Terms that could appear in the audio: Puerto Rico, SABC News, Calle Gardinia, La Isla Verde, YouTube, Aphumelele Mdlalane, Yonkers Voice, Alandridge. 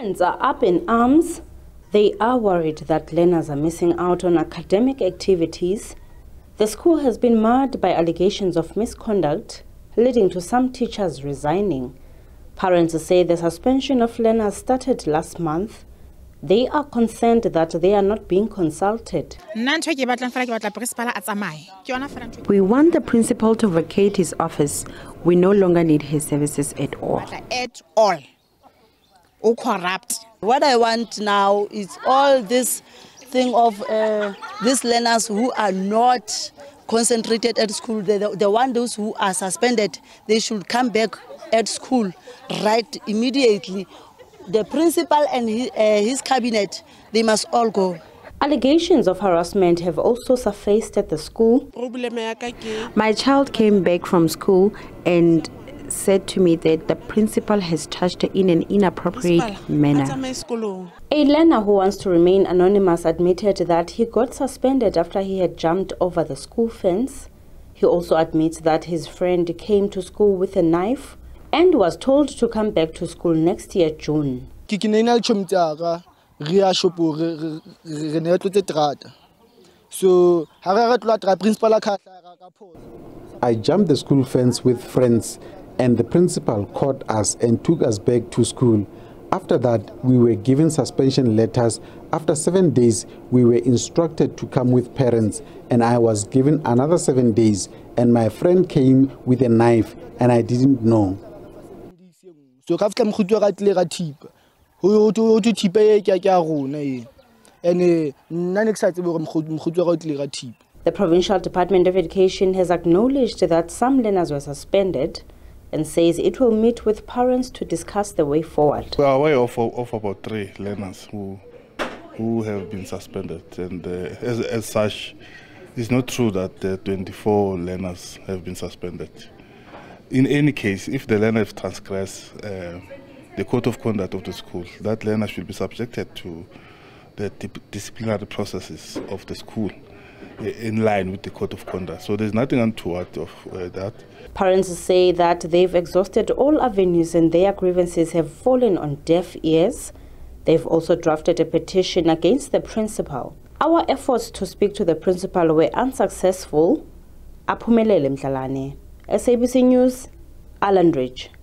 Parents are up in arms. They are worried that learners are missing out on academic activities. The school has been marred by allegations of misconduct, leading to some teachers resigning. Parents say the suspension of learners started last month. They are concerned that they are not being consulted. We want the principal to vacate his office. We no longer need his services at all. At all. Corrupt. What I want now is all this thing of these learners who are not concentrated at school, the one those who are suspended, they should come back at school right immediately. The principal and his cabinet, they must all go. Allegations of harassment have also surfaced at the school. My child came back from school and said to me that the principal has touched her in an inappropriate manner. A learner who wants to remain anonymous admitted that he got suspended after he had jumped over the school fence. He also admits that his friend came to school with a knife and was told to come back to school next year, June. So I jumped the school fence with friends, and the principal caught us and took us back to school. After that, we were given suspension letters. After 7 days, we were instructed to come with parents, and I was given another 7 days, and my friend came with a knife, and I didn't know. The Provincial Department of Education has acknowledged that some learners were suspended and says it will meet with parents to discuss the way forward. We are aware of about 3 learners who have been suspended, and as such, it's not true that 24 learners have been suspended. In any case, if the learner has transgressed the code of conduct of the school, that learner should be subjected to the disciplinary processes of the school in line with the code of conduct. So there's nothing untoward of that. Parents say that they've exhausted all avenues and their grievances have fallen on deaf ears. They've also drafted a petition against the principal. Our efforts to speak to the principal were unsuccessful. Aphumelele Mdlalane, SABC News, Alandridge.